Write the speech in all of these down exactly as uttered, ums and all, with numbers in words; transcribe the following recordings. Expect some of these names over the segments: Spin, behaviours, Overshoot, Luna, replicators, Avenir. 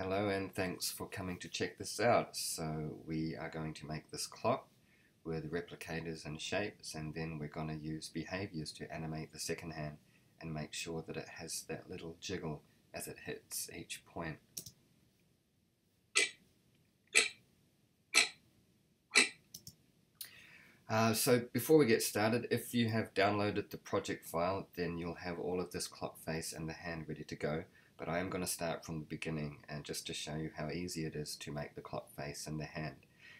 Hello and thanks for coming to check this out. So we are going to make this clock with replicators and shapes, and then we're going to use behaviors to animate the second hand and make sure that it has that little jiggle as it hits each point. Uh, so before we get started, if you have downloaded the project file, then you'll have all of this clock face and the hand ready to go. But I am going to start from the beginning, and just to show you how easy it is to make the clock face and the hand.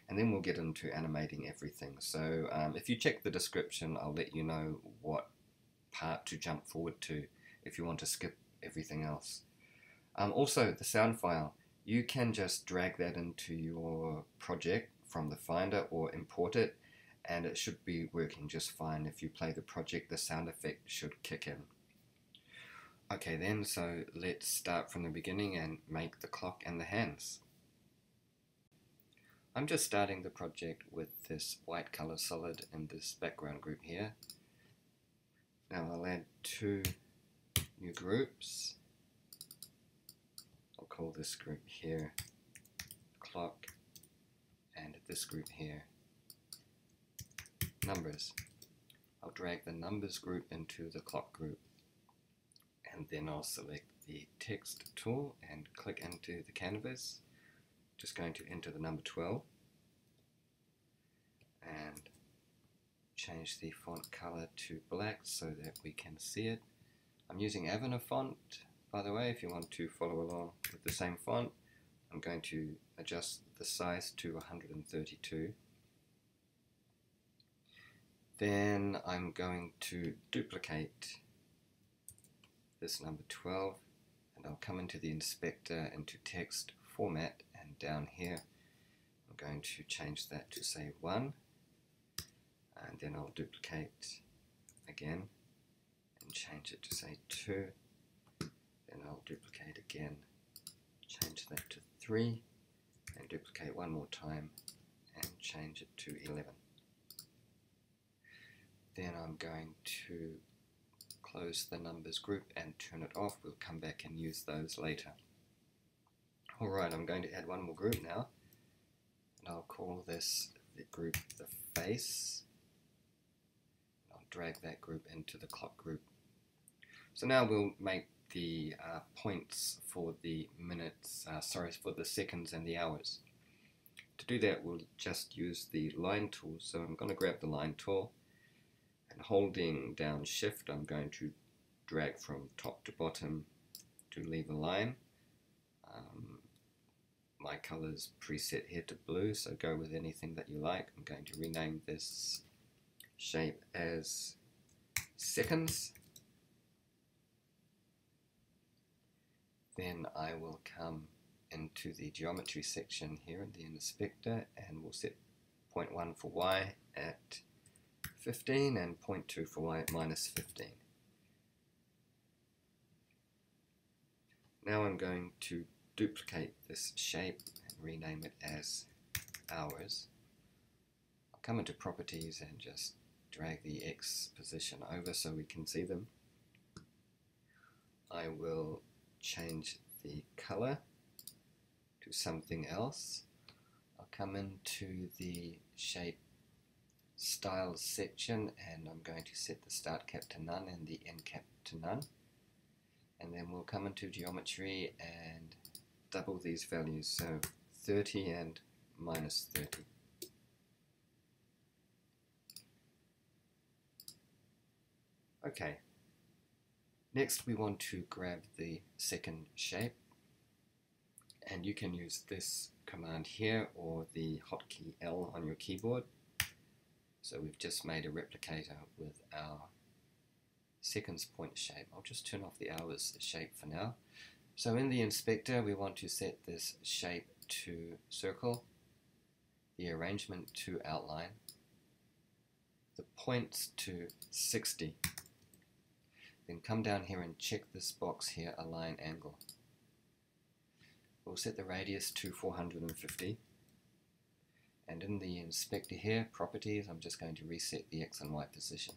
And then we'll get into animating everything. So um, if you check the description, I'll let you know what part to jump forward to if you want to skip everything else. Um, also, the sound file, you can just drag that into your project from the Finder or import it, and it should be working just fine. If you play the project, the sound effect should kick in. Okay then, so let's start from the beginning and make the clock and the hands. I'm just starting the project with this white color solid and this background group here. Now I'll add two new groups. I'll call this group here clock and this group here numbers. I'll drag the numbers group into the clock group, and then I'll select the text tool and click into the canvas. Just going to enter the number twelve and change the font color to black so that we can see it. I'm using Avenir font, by the way, if you want to follow along with the same font. I'm going to adjust the size to one hundred thirty-two. Then I'm going to duplicate this number twelve, and I'll come into the inspector, into text format, and down here I'm going to change that to say one, and then I'll duplicate again and change it to say two, then I'll duplicate again, change that to three, and duplicate one more time and change it to eleven. Then I'm going to close the numbers group and turn it off. We'll come back and use those later. Alright, I'm going to add one more group now, and I'll call this the group the face. I'll drag that group into the clock group. So now we'll make the uh, points for the minutes, uh, sorry, for the seconds and the hours. To do that, we'll just use the line tool. So I'm going to grab the line tool, and holding down shift, I'm going to drag from top to bottom to leave a line. Um, my color's preset here to blue, so go with anything that you like. I'm going to rename this shape as seconds. Then I will come into the geometry section here in the inspector, and we'll set zero point one for Y at fifteen and zero point two for Y at minus fifteen. Now I'm going to duplicate this shape and rename it as hours. I'll come into properties and just drag the X position over so we can see them. I will change the color to something else. I'll come into the shape styles section, and I'm going to set the start cap to none and the end cap to none, and then we'll come into geometry and double these values, so thirty and minus thirty. Okay, next we want to grab the second shape, and you can use this command here or the hotkey L on your keyboard. So we've just made a replicator with our seconds point shape. I'll just turn off the hours shape for now. So in the inspector, we want to set this shape to circle, the arrangement to outline, the points to sixty. Then come down here and check this box here, align angle. We'll set the radius to four hundred fifty. And in the inspector here, properties, I'm just going to reset the X and Y position.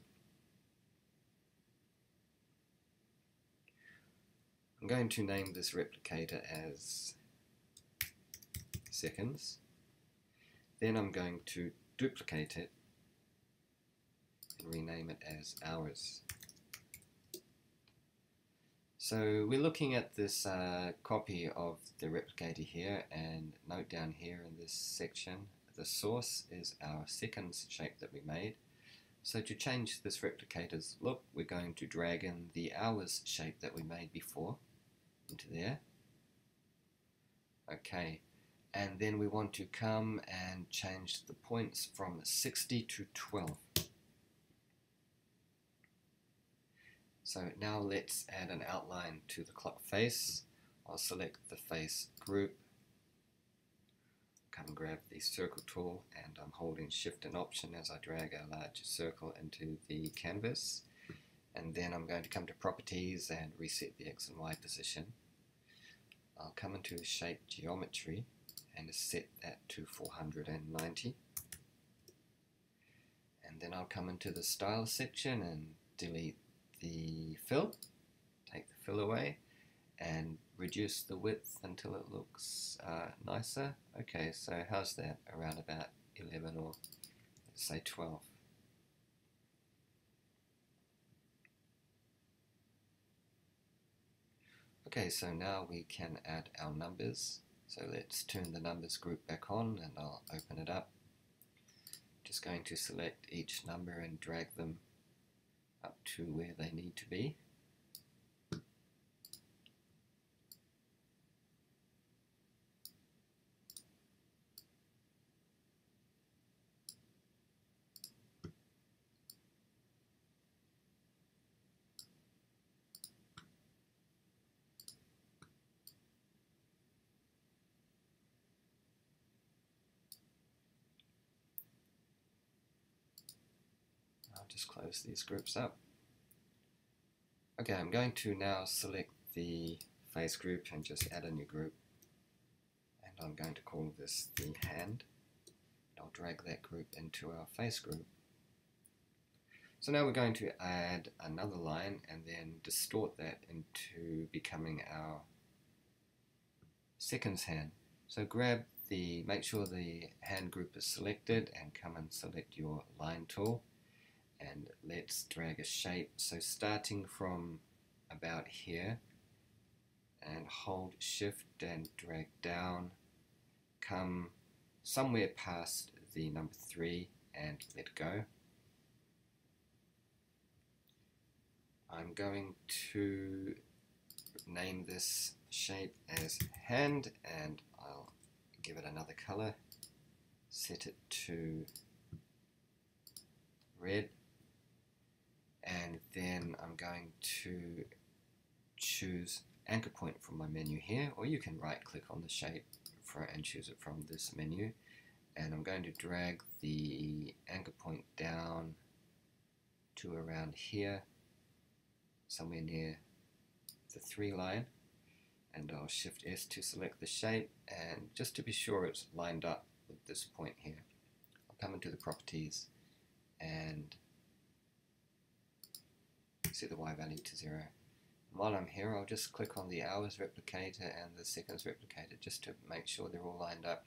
I'm going to name this replicator as seconds. Then I'm going to duplicate it and rename it as hours. So we're looking at this uh, copy of the replicator here, and note down here in this section the source is our seconds shape that we made. So to change this replicator's look, we're going to drag in the hours shape that we made before into there. Okay, and then we want to come and change the points from sixty to twelve. So now let's add an outline to the clock face. I'll select the face group, come grab the circle tool, and I'm holding shift and option as I drag a larger circle into the canvas, and then I'm going to come to properties and reset the X and Y position. I'll come into shape geometry and set that to four hundred ninety, and then I'll come into the style section and delete the fill, take the fill away, and reduce the width until it looks uh, nicer. Okay, so how's that? Around about eleven, or let's say twelve. Okay, so now we can add our numbers. So let's turn the numbers group back on, and I'll open it up. Just going to select each number and drag them up to where they need to be. Just close these groups up. Okay, I'm going to now select the face group and just add a new group, and I'm going to call this the hand. I'll drag that group into our face group. So now we're going to add another line and then distort that into becoming our seconds hand. So grab the, make sure the hand group is selected, and come and select your line tool. And let's drag a shape, so starting from about here, and hold shift and drag down, come somewhere past the number three and let go. I'm going to name this shape as hand, and I'll give it another color, set it to red. And then I'm going to choose anchor point from my menu here, or you can right click on the shape for, and choose it from this menu. And I'm going to drag the anchor point down to around here, somewhere near the three line, and I'll shift S to select the shape, and just to be sure it's lined up with this point here, I'll come into the properties and set the Y value to zero. While I'm here, I'll just click on the hours replicator and the seconds replicator just to make sure they're all lined up.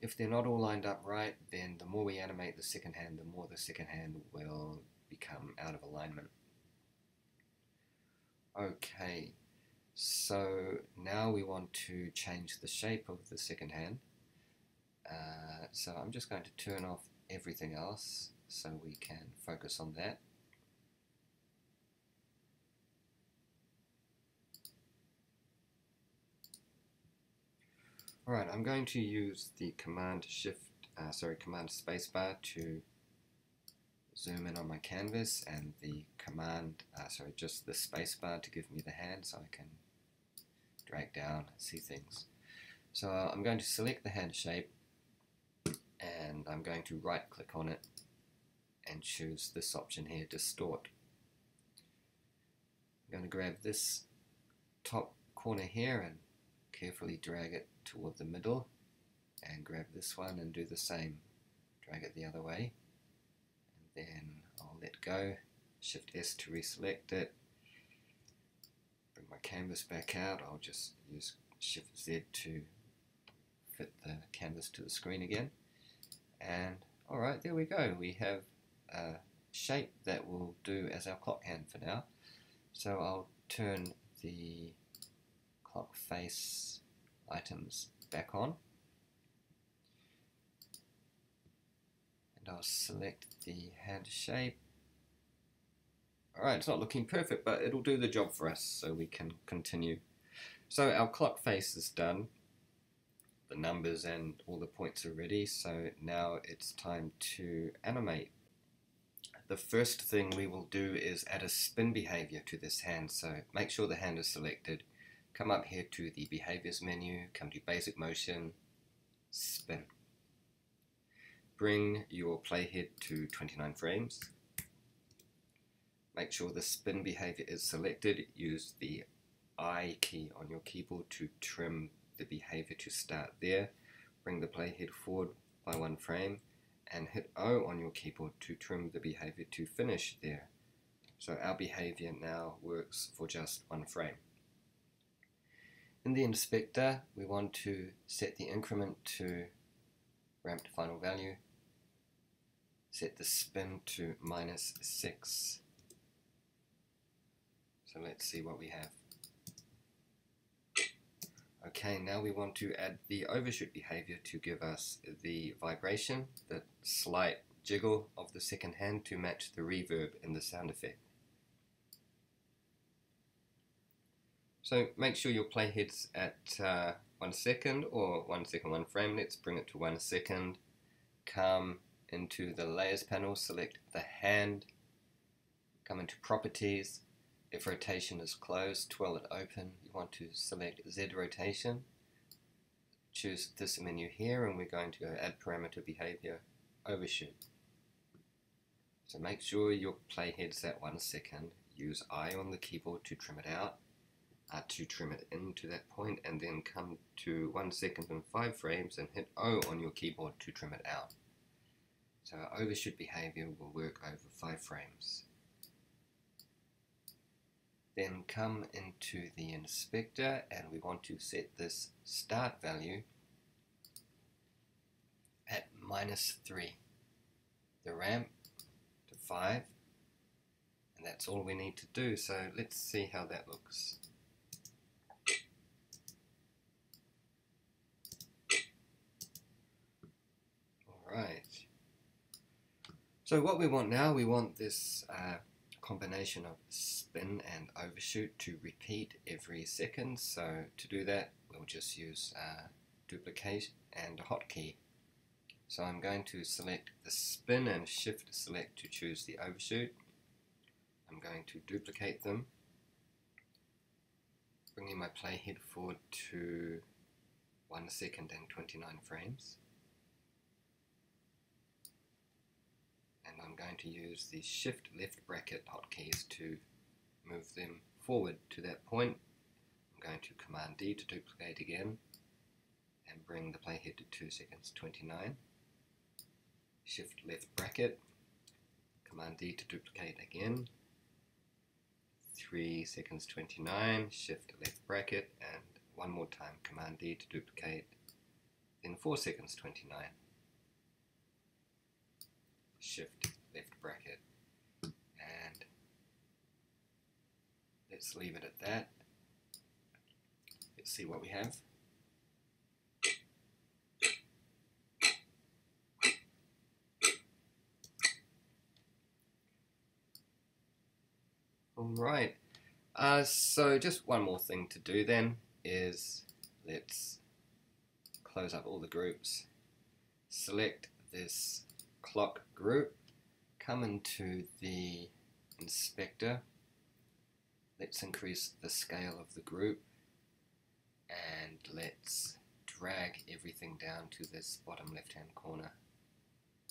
If they're not all lined up right, then the more we animate the second hand, the more the second hand will become out of alignment. Okay, so now we want to change the shape of the second hand. Uh, so I'm just going to turn off everything else so we can focus on that. Alright, I'm going to use the command shift, uh, sorry, command spacebar to zoom in on my canvas, and the command, uh, sorry, just the spacebar to give me the hand so I can drag down and see things. So uh, I'm going to select the hand shape, and I'm going to right click on it and choose this option here, distort. I'm going to grab this top corner here and carefully drag it toward the middle, and grab this one and do the same, drag it the other way, and then I'll let go, shift S to reselect it, bring my canvas back out. I'll just use shift Z to fit the canvas to the screen again. And alright, there we go. We have a shape that will do as our clock hand for now. So I'll turn the clock face items back on. And I'll select the hand shape. Alright, it's not looking perfect, but it'll do the job for us, so we can continue. So our clock face is done. The numbers and all the points are ready, so now it's time to animate. The first thing we will do is add a spin behavior to this hand, so make sure the hand is selected. Come up here to the behaviors menu, come to basic motion, spin. Bring your playhead to twenty-nine frames. Make sure the spin behavior is selected. Use the I key on your keyboard to trim the behavior to start there. Bring the playhead forward by one frame and hit O on your keyboard to trim the behavior to finish there. So our behavior now works for just one frame. In the inspector, we want to set the increment to ramp to final value, set the spin to minus six. So let's see what we have. Okay, now we want to add the overshoot behavior to give us the vibration, the slight jiggle of the second hand to match the reverb in the sound effect. So make sure your playhead's at uh, one second or one second, one frame. Let's bring it to one second. Come into the layers panel, select the hand, come into properties. If rotation is closed, twirl it open. You want to select Z rotation. Choose this menu here, and we're going to go add parameter behavior, overshoot. So make sure your playhead's at one second. Use I on the keyboard to trim it out, uh, to trim it into that point, and then come to one second and five frames and hit O on your keyboard to trim it out. So our overshoot behavior will work over five frames. Then come into the inspector and we want to set this start value at minus three, the ramp to five, and that's all we need to do. So let's see how that looks. Alright, so what we want now, we want this uh, combination of spin and overshoot to repeat every second. So to do that, we'll just use uh, duplicate and a hotkey. So I'm going to select the spin and shift select to choose the overshoot. I'm going to duplicate them, bringing my playhead forward to one second and twenty-nine frames. I'm going to use the shift left bracket hotkeys to move them forward to that point. I'm going to command D to duplicate again and bring the playhead to two seconds twenty-nine. Shift left bracket, command D to duplicate again, three seconds twenty-nine, shift left bracket, and one more time command D to duplicate, then four seconds twenty-nine. Shift left bracket, and let's leave it at that. Let's see what we have. Alright, uh, so just one more thing to do then is let's close up all the groups, select this clock group, come into the inspector, let's increase the scale of the group, and let's drag everything down to this bottom left hand corner,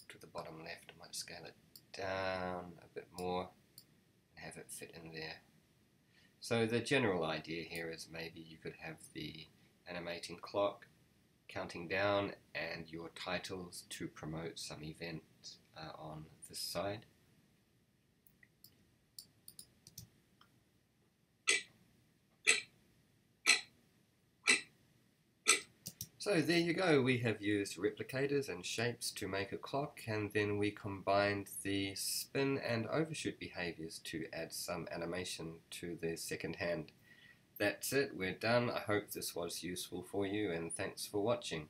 to the bottom left. I might scale it down a bit more and have it fit in there. So the general idea here is maybe you could have the animating clock counting down and your titles to promote some event uh, on this side. So there you go, we have used replicators and shapes to make a clock, and then we combined the spin and overshoot behaviors to add some animation to the second hand. That's it, we're done. I hope this was useful for you, and thanks for watching.